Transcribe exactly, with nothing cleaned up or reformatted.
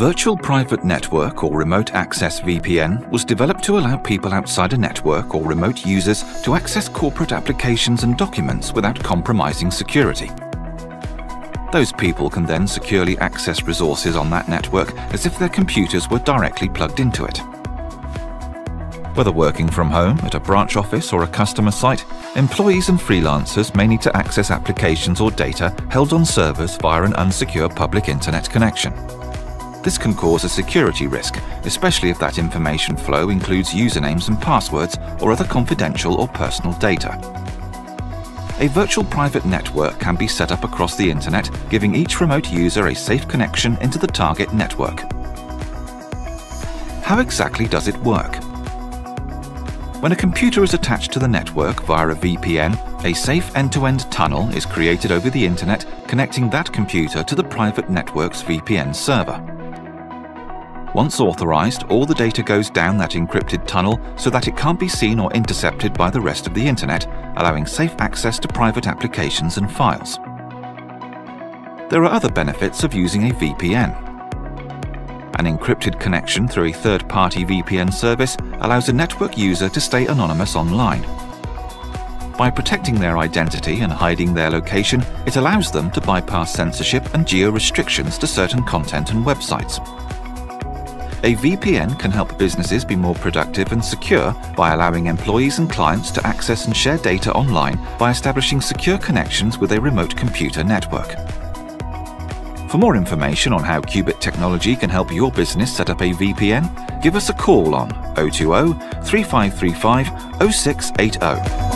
Virtual Private Network or Remote Access V P N was developed to allow people outside a network or remote users to access corporate applications and documents without compromising security. Those people can then securely access resources on that network as if their computers were directly plugged into it. Whether working from home, at a branch office or a customer site, employees and freelancers may need to access applications or data held on servers via an unsecure public internet connection. This can cause a security risk, especially if that information flow includes usernames and passwords or other confidential or personal data. A virtual private network can be set up across the internet, giving each remote user a safe connection into the target network. How exactly does it work? When a computer is attached to the network via a V P N, a safe end-to-end tunnel is created over the internet, connecting that computer to the private network's V P N server. Once authorized, all the data goes down that encrypted tunnel so that it can't be seen or intercepted by the rest of the internet, allowing safe access to private applications and files. There are other benefits of using a V P N. An encrypted connection through a third-party V P N service allows a network user to stay anonymous online. By protecting their identity and hiding their location, it allows them to bypass censorship and geo-restrictions to certain content and websites. A V P N can help businesses be more productive and secure by allowing employees and clients to access and share data online by establishing secure connections with a remote computer network. For more information on how Cubit Technology can help your business set up a V P N, give us a call on oh two oh, three five three five, oh six eight oh.